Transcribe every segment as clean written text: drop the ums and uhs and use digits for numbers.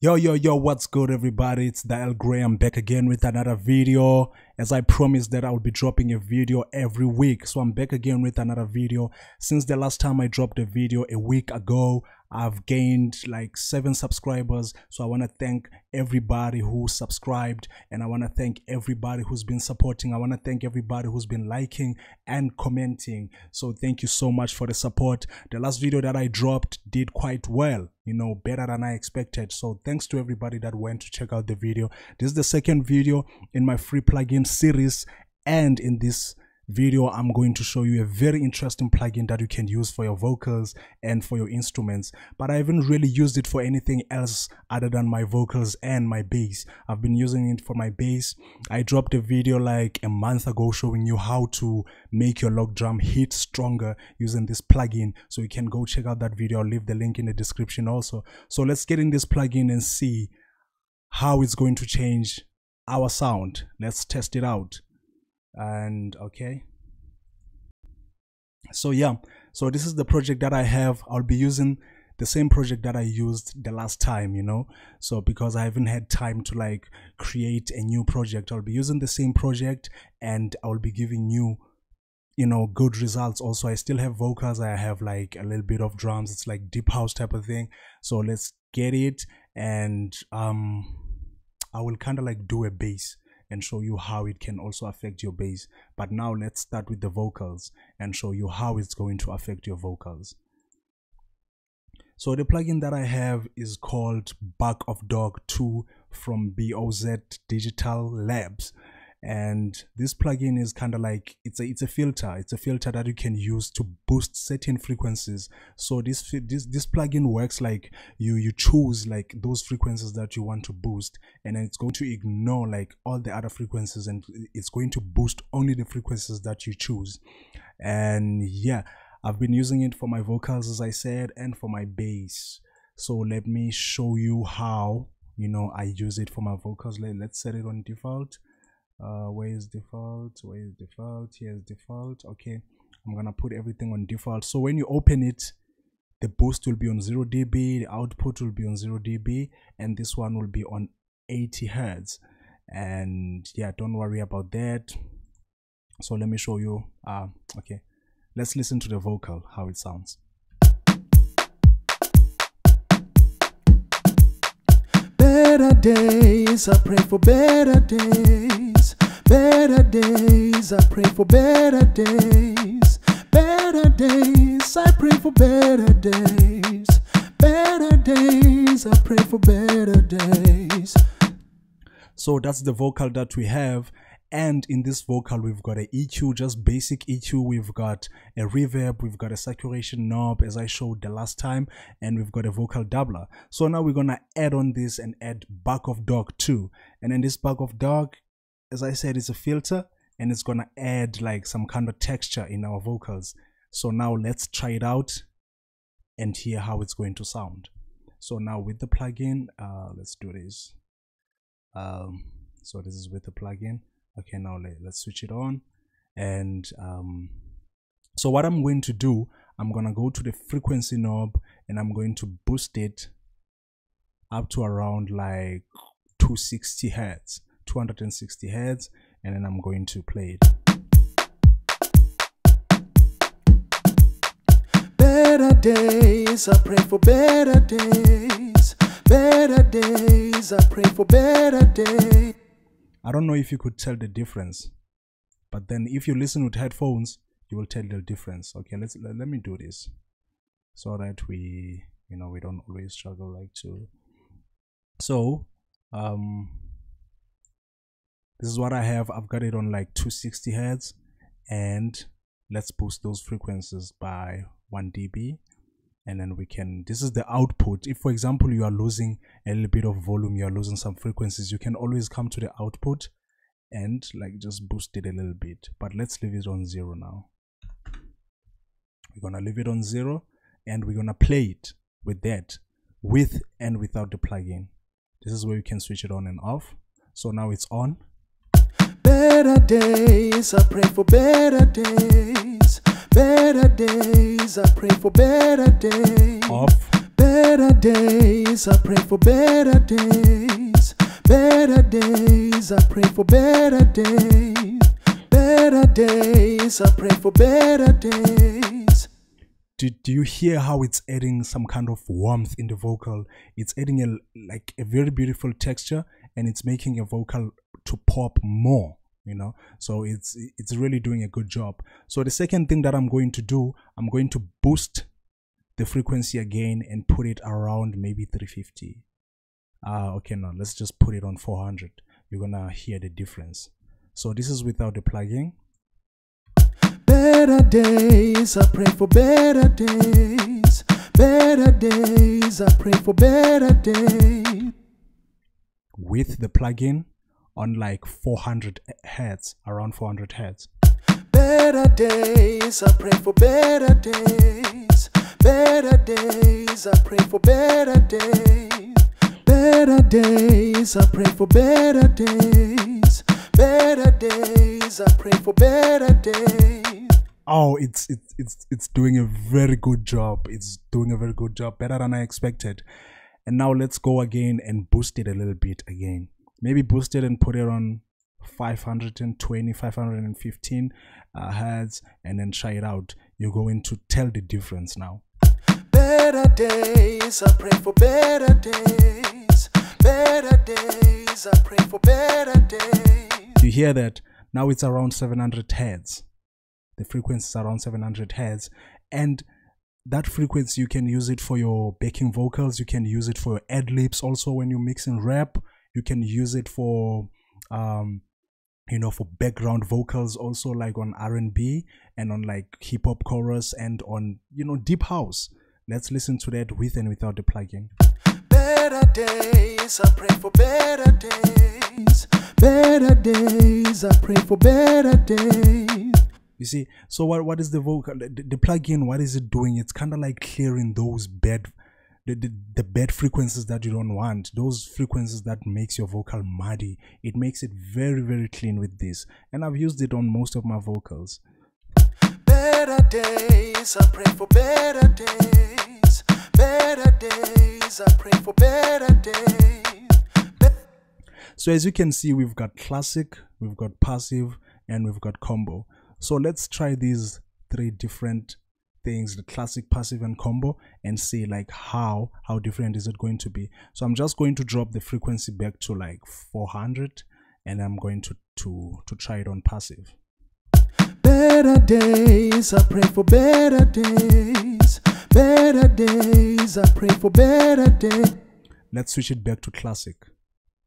Yo, what's good everybody? It's DaLGrey. I'm back again with another video. As I promised that I would be dropping a video every week, so I'm back again with another video. Since the last time I dropped a video a week ago, I've gained like 7 subscribers, so I want to thank everybody who subscribed, and I want to thank everybody who's been supporting. I want to thank everybody who's been liking and commenting. So thank you so much for the support. The last video that I dropped did quite well, you know, better than I expected. So thanks to everybody that went to check out the video. This is the second video in my free plugin series, and in this video I'm going to show you a very interesting plugin that you can use for your vocals and for your instruments. But I haven't really used it for anything else other than my vocals and my bass. I've been using it for my bass. I dropped a video like a month ago showing you how to make your log drum hit stronger using this plugin, so you can go check out that video. I'll leave the link in the description also. So let's get in this plugin and see how it's going to change our sound. Let's test it out. And okay, so yeah, so this is the project that I have. I'll be using the same project that I used the last time, you know, so because I haven't had time to like create a new project. I'll be using the same project and I'll be giving you, you know, good results. Also, I still have vocals, I have like a little bit of drums. It's like deep house type of thing. So let's get it, and I will kind of like do a bass and show you how it can also affect your bass. But now let's start with the vocals and show you how it's going to affect your vocals. So the plugin that I have is called Bark of Dog 2 from BOZ Digital Labs, and this plugin is kind of like it's a filter that you can use to boost certain frequencies. So this plugin works like you choose like those frequencies that you want to boost, and then it's going to ignore like all the other frequencies, and it's going to boost only the frequencies that you choose. And yeah, I've been using it for my vocals, as I said, and for my bass. So let me show you how, you know, I use it for my vocals. Let's set it on default. Where is default? Here's default. Okay, I'm gonna put everything on default. So when you open it, the boost will be on 0 dB, the output will be on 0 dB, and this one will be on 80 Hz. And yeah, don't worry about that. So let me show you. Okay, let's listen to the vocal, how it sounds. Better days, I pray for better days. Better days, I pray for better days. Better days, I pray for better days. Better days, I pray for better days. So that's the vocal that we have. And in this vocal, we've got an EQ, just basic EQ. We've got a reverb, we've got a saturation knob, as I showed the last time, and we've got a vocal doubler. So now we're gonna add on this and add Bark of Dog 2. And then this Bark of Dog, as I said, is a filter, and it's gonna add like some kind of texture in our vocals. So now let's try it out and hear how it's going to sound. So now with the plugin, let's do this. So this is with the plugin. Okay, now let's switch it on. And so what I'm going to do, I'm gonna go to the frequency knob and I'm going to boost it up to around like 260 Hz, and then I'm going to play it. Better days, I pray for better days. Better days, I pray for better days. I don't know if you could tell the difference, but then if you listen with headphones, you will tell the difference. Okay, let me do this so that we, you know, we don't always struggle like to. So this is what I have. I've got it on like 260 Hz, and let's boost those frequencies by 1 dB. And then we can, this is the output. If for example you are losing a little bit of volume, you are losing some frequencies, you can always come to the output and like just boost it a little bit. But let's leave it on 0 now. We're gonna leave it on 0, and we're gonna play it with that, with and without the plugin. This is where you can switch it on and off. So now it's on. Better days, I pray for better days. Better days, I pray for better days. Off. Better days, I pray for better days. Better days, I pray for better days. Better days, I pray for better days. Do you hear how it's adding some kind of warmth in the vocal? It's adding a very beautiful texture, and it's making a vocal to pop more, you know. So it's really doing a good job. So the second thing that I'm going to do, I'm going to boost the frequency again and put it around maybe 350. Okay, now let's just put it on 400. You're gonna hear the difference. So this is without the plugging. Better days, I pray for better days. Better days, I pray for better days. With the plugin on like 400 hertz, around 400 hertz. Better days, I pray for better days. Better days, I pray for better days. Better days, I pray for better days. Better days, I pray for better days. Oh, it's doing a very good job. It's doing a very good job, better than I expected. And now let's go again and boost it a little bit again. Maybe boost it and put it on 520, 515 hertz, and then try it out. You're going to tell the difference now. Better days, I pray for better days. Better days, I pray for better days. You hear that? Now it's around 700 hertz. The frequency is around 700 hertz. And that frequency, you can use it for your backing vocals. You can use it for your ad-libs also when you're mixing rap. You can use it for, you know, for background vocals also, like on R&B and on like hip hop chorus and on, you know, deep house. Let's listen to that with and without the plugin. Better days, I pray for better days. Better days, I pray for better days. You see, so what is the vocal, the plugin? What is it doing? It's kind of like clearing those bad. The bad frequencies that you don't want, those frequencies that makes your vocal muddy. It makes it very, very clean with this, and I've used it on most of my vocals. Better days, I pray for better days. Better days, I pray for better days. So as you can see, we've got classic, we've got passive, and we've got combo. So let's try these three different things, the classic, passive, and combo, and see like how different is it going to be. So I'm just going to drop the frequency back to like 400, and I'm going to try it on passive. Better days, I pray for better days. Better days, I pray for better days. Let's switch it back to classic,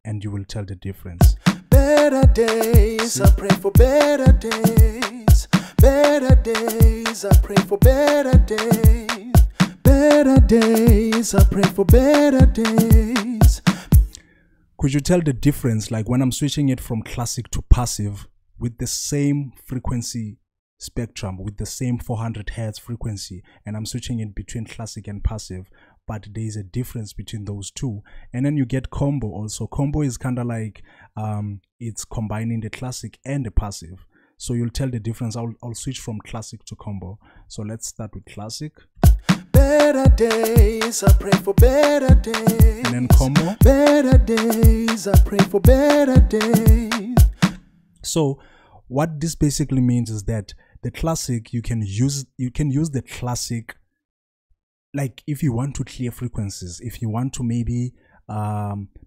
and you will tell the difference. Better days, I pray for better days. Better days, I pray for better days. Better days, I pray for better days. Could you tell the difference, like when I'm switching it from classic to passive with the same frequency spectrum, with the same 400 hertz frequency, and I'm switching it between classic and passive, but there is a difference between those two. And then you get combo also. Combo is kind of like it's combining the classic and the passive. So you'll tell the difference. I'll switch from classic to combo. So let's start with classic. Better days, I pray for better days. And then combo. Better days, I pray for better days. So what this basically means is that the classic, you can use the classic, like if you want to clear frequencies, if you want to maybe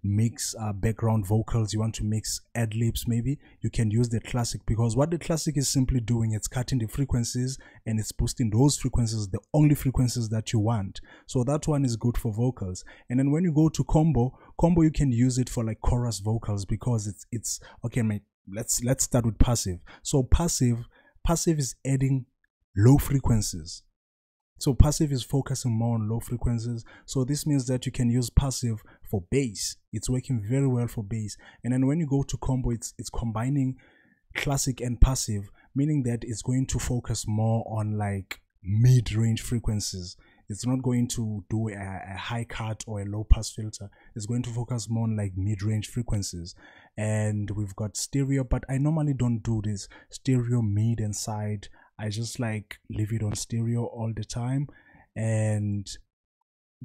mix background vocals, you want to mix ad-libs, maybe you can use the classic, because what the classic is simply doing, it's cutting the frequencies and it's boosting those frequencies, the only frequencies that you want. So that one is good for vocals. And then when you go to combo, you can use it for like chorus vocals, because it's okay, mate, let's start with passive. So passive is adding low frequencies. So passive is focusing more on low frequencies. So this means that you can use passive for bass. It's working very well for bass. And then when you go to combo, it's combining classic and passive, meaning that it's going to focus more on like mid-range frequencies. It's not going to do a high cut or a low pass filter. It's going to focus more on like mid-range frequencies. And we've got stereo, but I normally don't do this. Stereo, mid and side. I just like leave it on stereo all the time, and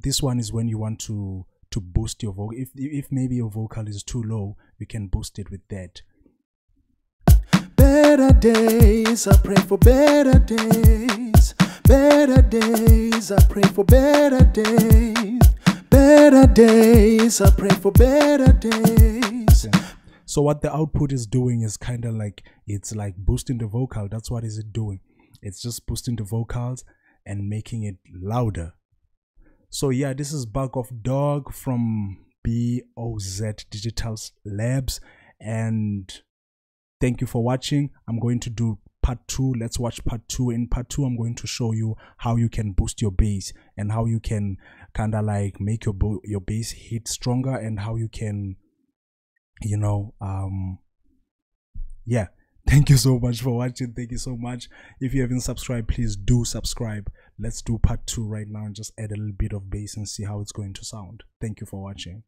This one is when you want to boost your vocal. If maybe your vocal is too low, you can boost it with that. Better days, I pray for better days. Better days, I pray for better days. Better days, I pray for better days. Yeah. So what the output is doing is kind of like, it's like boosting the vocal. That's what is it doing. It's just boosting the vocals and making it louder. So yeah, this is Bark of Dog from BOZ Digital Labs, and thank you for watching. I'm going to do part 2. Let's watch part 2. In part 2, I'm going to show you how you can boost your bass and how you can kind of like make your bass hit stronger, and how you can, you know, yeah. Thank you so much for watching. Thank you so much. If you haven't subscribed, please do subscribe. Let's do part 2 right now and just add a little bit of bass and see how it's going to sound. Thank you for watching.